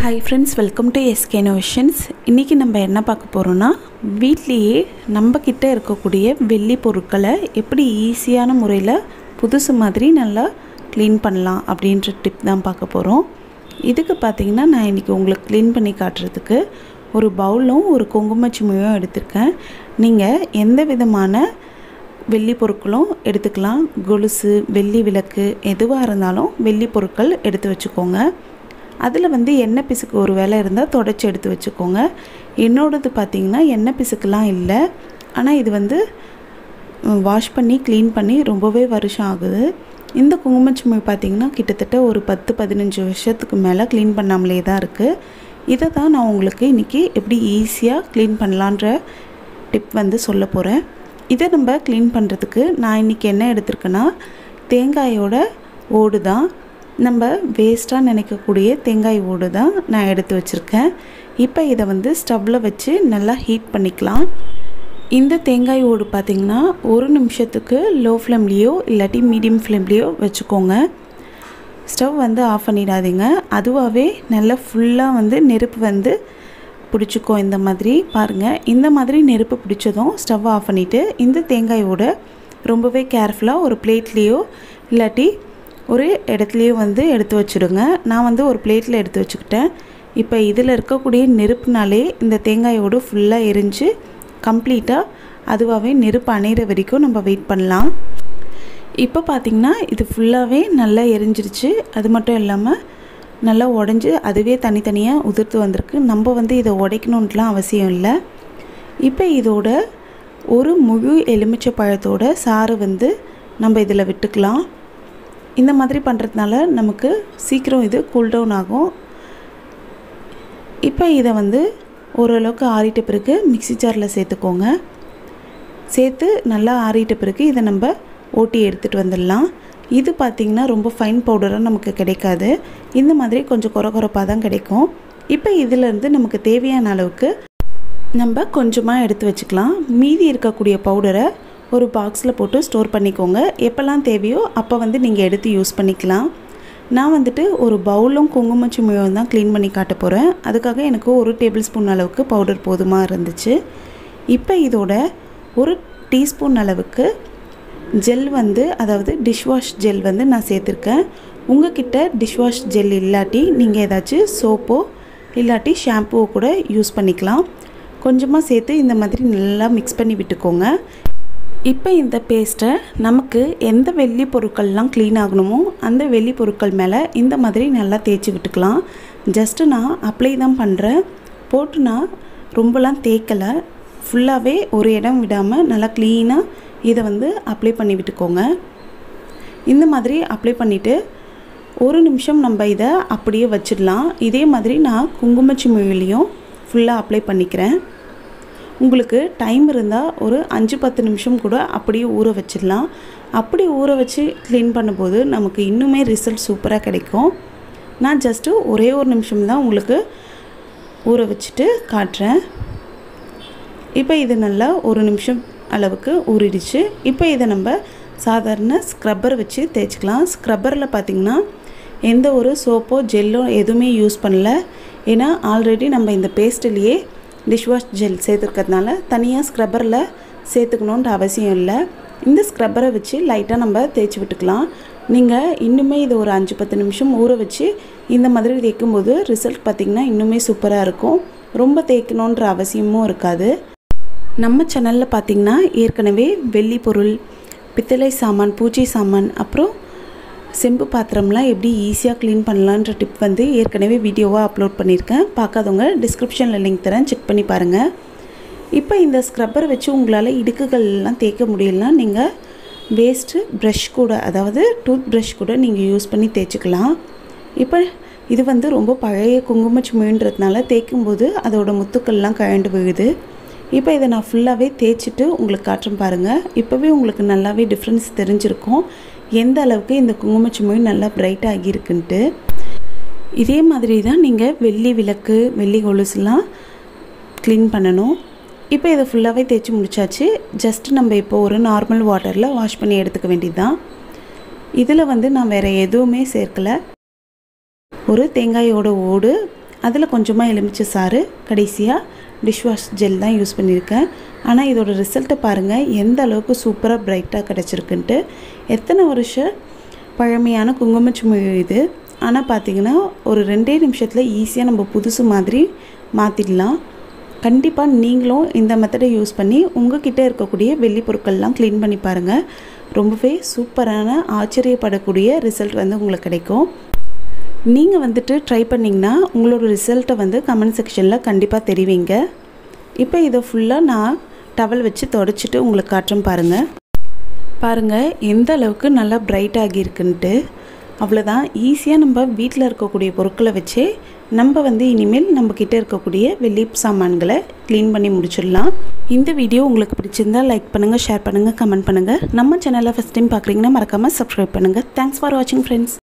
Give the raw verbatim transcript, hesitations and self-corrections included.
Hi friends, welcome to S K Innovations. இன்னைக்கு நம்ம என்ன பார்க்க போறோம்னா வீட்லயே நம்ம கிட்ட இருக்கக்கூடிய வெள்ளி பொருட்களை எப்படி ஈஸியான முறையில் புதுசு மாதிரி நல்லா க்ளீன் பண்ணலாம் அப்படிங்கற டிப் தான் பார்க்க போறோம். இதுக்கு பாத்தீங்கன்னா நான் இன்னைக்கு உங்களுக்கு க்ளீன் பண்ணி காட்றதுக்கு ஒரு பவுலும் ஒரு குங்குமச்சிமியும் எடுத்துர்க்கேன். நீங்க எந்த விதமான வெள்ளி பொருட்களும் எடுத்துக்கலாம். கொலுசு, வெள்ளி விளக்கு எதுவா இருந்தாலும் வெள்ளி பொருட்கள் எடுத்து வெச்சுக்கோங்க. அதில் வந்து எண்ணெய் பிசுக்கு ஒரு வேளை இருந்தால் தொடச்சி எடுத்து வச்சுக்கோங்க. என்னோடது பார்த்திங்கன்னா எண்ணெய் பிசுக்கெலாம் இல்லை, ஆனால் இது வந்து வாஷ் பண்ணி க்ளீன் பண்ணி ரொம்பவே வருஷம் ஆகுது. இந்த குங்குமச்சிமி பார்த்திங்கன்னா கிட்டத்தட்ட ஒரு பத்து பதினஞ்சு வருஷத்துக்கு மேலே க்ளீன் பண்ணாமலே தான் இருக்குது. இதை தான் நான் உங்களுக்கு இன்றைக்கி எப்படி ஈஸியாக க்ளீன் பண்ணலான்ற டிப் வந்து சொல்ல போகிறேன். இதை நம்ம க்ளீன் பண்ணுறதுக்கு நான் இன்றைக்கி என்ன எடுத்துருக்கேன்னா தேங்காயோட ஓடு தான். நம்ம வேஸ்ட்டாக நினைக்கக்கூடிய தேங்காய் ஓடு தான் நான் எடுத்து வச்சுருக்கேன். இப்போ இதை வந்து ஸ்டவ்வில் வச்சு நல்லா ஹீட் பண்ணிக்கலாம். இந்த தேங்காய் ஓடு பார்த்திங்கன்னா ஒரு நிமிஷத்துக்கு லோ ஃப்ளேம்லேயோ இல்லாட்டி மீடியம் ஃப்ளேம்லேயோ வச்சுக்கோங்க. ஸ்டவ் வந்து ஆஃப் பண்ணிடாதீங்க, அதுவாகவே நல்லா ஃபுல்லாக வந்து நெருப்பு வந்து பிடிச்சிக்கோ. இந்த மாதிரி பாருங்கள், இந்த மாதிரி நெருப்பு பிடிச்சதும் ஸ்டவ் ஆஃப் பண்ணிவிட்டு இந்த தேங்காய் ஓடு ரொம்பவே கேர்ஃபுல்லாக ஒரு பிளேட்லேயோ இல்லாட்டி ஒரு இடத்துலையும் வந்து எடுத்து வச்சுடுங்க. நான் வந்து ஒரு பிளேட்டில் எடுத்து வச்சுக்கிட்டேன். இப்போ இதில் இருக்கக்கூடிய நெருப்புனாலே இந்த தேங்காயோடு ஃபுல்லாக எரிஞ்சு கம்ப்ளீட்டாக அதுவாகவே நெருப்பு அணைகிற வரைக்கும் நம்ம வெயிட் பண்ணலாம். இப்போ பார்த்திங்கன்னா இது ஃபுல்லாகவே நல்லா எரிஞ்சிருச்சு. அது மட்டும் இல்லாமல் நல்லா உடஞ்சி அதுவே தனித்தனியாக உதிர்த்து வந்திருக்கு. நம்ம வந்து இதை உடைக்கணுன்ட்டுலாம் அவசியம் இல்லை. இப்போ இதோட ஒரு முழு எலுமிச்சை பழத்தோட சாறு வந்து நம்ம இதில் விட்டுக்கலாம். இந்த மாதிரி பண்ணுறதுனால நமக்கு சீக்கிரம் இது கூல்டவுன் ஆகும். இப்போ இதை வந்து ஓரளவுக்கு ஆறிட்ட பிறகு மிக்சி ஜாரில் சேர்த்துக்கோங்க. சேர்த்து நல்லா ஆறிட்ட பிறகு இதை நம்ம ஓட்டி எடுத்துகிட்டு வந்துடலாம். இது பார்த்திங்கன்னா ரொம்ப ஃபைன் பவுடராக நமக்கு கிடைக்காது, இந்த மாதிரி கொஞ்சம் குறை குறைப்பாக தான் கிடைக்கும். இப்போ இதிலேருந்து நமக்கு தேவையான அளவுக்கு நம்ம கொஞ்சமாக எடுத்து வச்சுக்கலாம். மீதி இருக்கக்கூடிய பவுடரை ஒரு பாக்ஸில் போட்டு ஸ்டோர் பண்ணிக்கோங்க. எப்போல்லாம் தேவையோ அப்போ வந்து நீங்கள் எடுத்து யூஸ் பண்ணிக்கலாம். நான் வந்துட்டு ஒரு பவுலும் குங்குமச்சிமியும் தான் க்ளீன் பண்ணி காட்ட போகிறேன். அதுக்காக எனக்கு ஒரு டேபிள் ஸ்பூன் அளவுக்கு பவுடர் போதுமாக இருந்துச்சு. இப்போ இதோட ஒரு டீஸ்பூன் அளவுக்கு ஜெல் வந்து அதாவது டிஷ்வாஷ் ஜெல் வந்து நான் சேர்த்துருக்கேன். உங்கள்கிட்ட டிஷ்வாஷ் ஜெல் இல்லாட்டி நீங்கள் ஏதாச்சும் சோப்போ இல்லாட்டி ஷாம்புவோ கூட யூஸ் பண்ணிக்கலாம். கொஞ்சமாக சேர்த்து இந்த மாதிரி நல்லா மிக்ஸ் பண்ணி விட்டுக்கோங்க. இப்போ இந்த பேஸ்ட்டை நமக்கு எந்த வெள்ளி பொருட்கள்லாம் க்ளீன் ஆகணுமோ அந்த வெள்ளி பொருட்கள் மேலே இந்த மாதிரி நல்லா தேய்ச்சி விட்டுக்கலாம். ஜஸ்ட்டு நான் அப்ளை தான் பண்ணுறேன், போட்டு நான் ரொம்பலாம் தேய்க்கலை. ஃபுல்லாகவே ஒரு இடம் விடாமல் நல்லா க்ளீனாக இதை வந்து அப்ளை பண்ணி விட்டுக்கோங்க. இந்த மாதிரி அப்ளை பண்ணிவிட்டு ஒரு நிமிஷம் நம்ம இதை அப்படியே வச்சிடலாம். இதே மாதிரி நான் குங்குமச்சிமியிலையும் ஃபுல்லாக அப்ளை பண்ணிக்கிறேன். உங்களுக்கு டைம் இருந்தால் ஒரு அஞ்சு பத்து நிமிஷம் கூட அப்படியே ஊற வச்சிடலாம். அப்படி ஊற வச்சு க்ளீன் பண்ணும்போது நமக்கு இன்னுமே ரிசல்ட் சூப்பராக கிடைக்கும். நான் ஜஸ்ட்டு ஒரே ஒரு நிமிஷம்தான் உங்களுக்கு ஊற வச்சுட்டு காட்டுறேன். இப்போ இது நல்லா ஒரு நிமிஷம் அளவுக்கு ஊறிடுச்சு. இப்போ இதை நம்ம சாதாரண ஸ்க்ரப்பர் வச்சு தேய்ச்சிக்கலாம். ஸ்க்ரப்பரில் பார்த்திங்கன்னா எந்த ஒரு சோப்போ ஜெல்லோ எதுவுமே யூஸ் பண்ணல, ஏன்னா ஆல்ரெடி நம்ம இந்த பேஸ்ட்லேயே டிஷ்வாஷ் ஜெல் சேர்த்துருக்கிறதுனால தனியாக ஸ்க்ரப்பரில் சேர்த்துக்கணுன்ற அவசியம் இல்லை. இந்த ஸ்க்ரப்பரை வச்சு லைட்டாக நம்ம தேய்ச்சி விட்டுக்கலாம். நீங்கள் இன்னுமே இது ஒரு அஞ்சு பத்து நிமிஷம் ஊற வச்சு இந்த மாதிரி தேய்க்கும்போது ரிசல்ட் பார்த்திங்கன்னா இன்னுமே சூப்பராக இருக்கும். ரொம்ப தேய்க்கணுன்ற அவசியமும் இருக்காது. நம்ம சேனலில் பார்த்திங்கன்னா ஏற்கனவே வெள்ளி பொருள், பித்தளை சாமான், பூஜை சாமான், அப்புறம் செம்பு பாத்திரம்லாம் எப்படி ஈஸியாக க்ளீன் பண்ணலான்ற டிப் வந்து ஏற்கனவே வீடியோவாக அப்லோட் பண்ணியிருக்கேன். பார்க்காதவங்க டிஸ்கிரிப்ஷனில் லிங்க் தரேன், செக் பண்ணி பாருங்கள். இப்போ இந்த ஸ்க்ரப்பர் வச்சு உங்களால் இடுக்குகள்லாம் தேய்க்க முடியலனா நீங்கள் வேஸ்ட்டு ப்ரஷ் கூட அதாவது டூத் ப்ரஷ் கூட நீங்கள் யூஸ் பண்ணி தேய்ச்சிக்கலாம். இப்போ இது வந்து ரொம்ப பழைய குங்குமச்சிமின்றதுனால தேய்க்கும்போது அதோடய முத்துக்கள்லாம் கழண்டு விழுது. இப்போ இதை நான் ஃபுல்லாகவே தேய்ச்சிட்டு உங்களுக்கு காட்டுறேன் பாருங்கள். இப்போவே உங்களுக்கு நல்லாவே டிஃப்ரென்ஸ் தெரிஞ்சிருக்கும் எந்த அளவுக்கு இந்த குங்குமச்சிமி நல்லா பிரைட் ஆகியிருக்குன்ட்டு. இதே மாதிரி தான் நீங்கள் வெள்ளி விளக்கு, வெள்ளி கொலுசுலாம் க்ளீன் பண்ணணும். இப்போ இதை ஃபுல்லாகவே தேய்ச்சி முடிச்சாச்சு. ஜஸ்ட்டு நம்ம இப்போ ஒரு நார்மல் வாட்டரில் வாஷ் பண்ணி எடுத்துக்க வேண்டியது தான். இதில் வந்து நான் வேறு எதுவுமே சேர்க்கலை. ஒரு தேங்காயோட ஓடு, அதில் கொஞ்சமாக எலுமிச்சை சாறு கடைசியாக டிஷ்வாஷ் ஜெல் தான் யூஸ் பண்ணியிருக்கேன். ஆனால் இதோட ரிசல்ட்டை பாருங்கள், எந்த அளவுக்கு சூப்பராக பிரைட்டாக கிடச்சிருக்குன்ட்டு. எத்தனை வருஷம் பழமையான குங்குமச்சிமிழி இது, ஆனால் பார்த்திங்கன்னா ஒரு ரெண்டே நிமிஷத்தில் ஈஸியாக நம்ம புதுசு மாதிரி மாற்றிடலாம். கண்டிப்பாக நீங்களும் இந்த மெத்தடை யூஸ் பண்ணி உங்கள்கிட்ட இருக்கக்கூடிய வெள்ளி பொருட்கள்லாம் க்ளீன் பண்ணி பாருங்கள். ரொம்பவே சூப்பரான ஆச்சரியப்படக்கூடிய ரிசல்ட் வந்து உங்களுக்கு கிடைக்கும். நீங்கள் வந்துட்டு ட்ரை பண்ணிங்கன்னா உங்களோட ரிசல்ட்டை வந்து கமெண்ட் செக்ஷனில் கண்டிப்பாக தெரிவிங்க. இப்போ இதை ஃபுல்லாக நான் டவல் வச்சு தொடச்சிட்டு உங்களுக்கு காட்டுறேன் பாருங்கள். பாருங்கள் எந்த அளவுக்கு நல்லா பிரைட் ஆகியிருக்குன்ட்டு. அவ்வளோதான், ஈஸியாக நம்ம வீட்டில் இருக்கக்கூடிய பொருட்களை வச்சு நம்ம வந்து இனிமேல் நம்மக்கிட்ட இருக்கக்கூடிய வெளி சாமான்களை க்ளீன் பண்ணி முடிச்சிடலாம். இந்த வீடியோ உங்களுக்கு பிடிச்சிருந்தால் லைக் பண்ணுங்கள், ஷேர் பண்ணுங்கள், கமெண்ட் பண்ணுங்கள். நம்ம சேனலை ஃபஸ்ட் டைம் பார்க்குறீங்கன்னா மறக்காமல் சப்ஸ்கிரைப் பண்ணுங்கள். தேங்க்ஸ் ஃபார் வாட்சிங் ஃப்ரெண்ட்ஸ்.